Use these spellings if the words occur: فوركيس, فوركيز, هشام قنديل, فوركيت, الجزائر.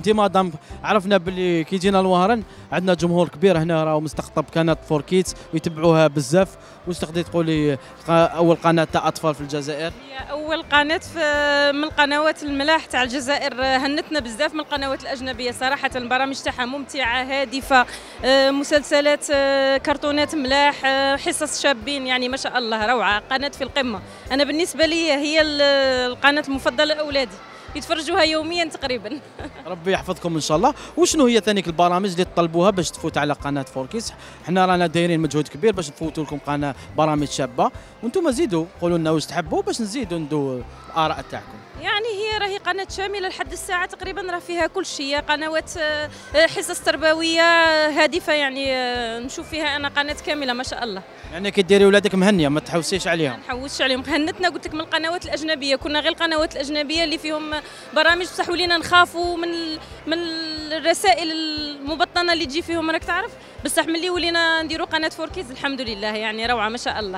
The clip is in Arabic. ديما دام عرفنا باللي كي جينا لوهران عندنا جمهور كبير هنا راهو مستقطب قناه فوركيت ويتبعوها بزاف. واش تقدري تقولي اول قناه تاع اطفال في الجزائر؟ هي اول قناه من القنوات الملاح تاع الجزائر، هنتنا بزاف من القنوات الاجنبيه صراحه. البرامج تاعها ممتعه هادفه، مسلسلات، كرتونات ملاح، حصص شابين، يعني ما شاء الله روعه، قناه في القمه. انا بالنسبه لي هي القناه المفضله لاولادي، يتفرجوها يوميا تقريبا. ربي يحفظكم ان شاء الله. وشنو هي ثانيك البرامج اللي تطلبوها باش تفوت على قناه فوركيس؟ حنا رانا دايرين مجهود كبير باش نفوتوا لكم قناه برامج شابه، وانتم زيدوا قولوا لنا واش تحبوا باش نزيدوا ندو الاراء تاعكم. يعني هي راهي قناه شامله لحد الساعه تقريبا، راه فيها كل شيء، قنوات، حصص تربويه هادفه، يعني نشوف فيها انا قناه كامله ما شاء الله. يعني كي ديري ولادك مهنيه ما تحوسيش عليهم؟ ما نحوسش عليهم، هنتنا قلت لك من القنوات الاجنبيه، كنا غير القنوات الاجنبيه اللي فيهم برامج بصح ولينا نخافوا من الرسائل المبطنه اللي تجي فيهم، راك تعرف. بصح ملي ولينا نديروا قناه فوركيز الحمد لله يعني روعه ما شاء الله.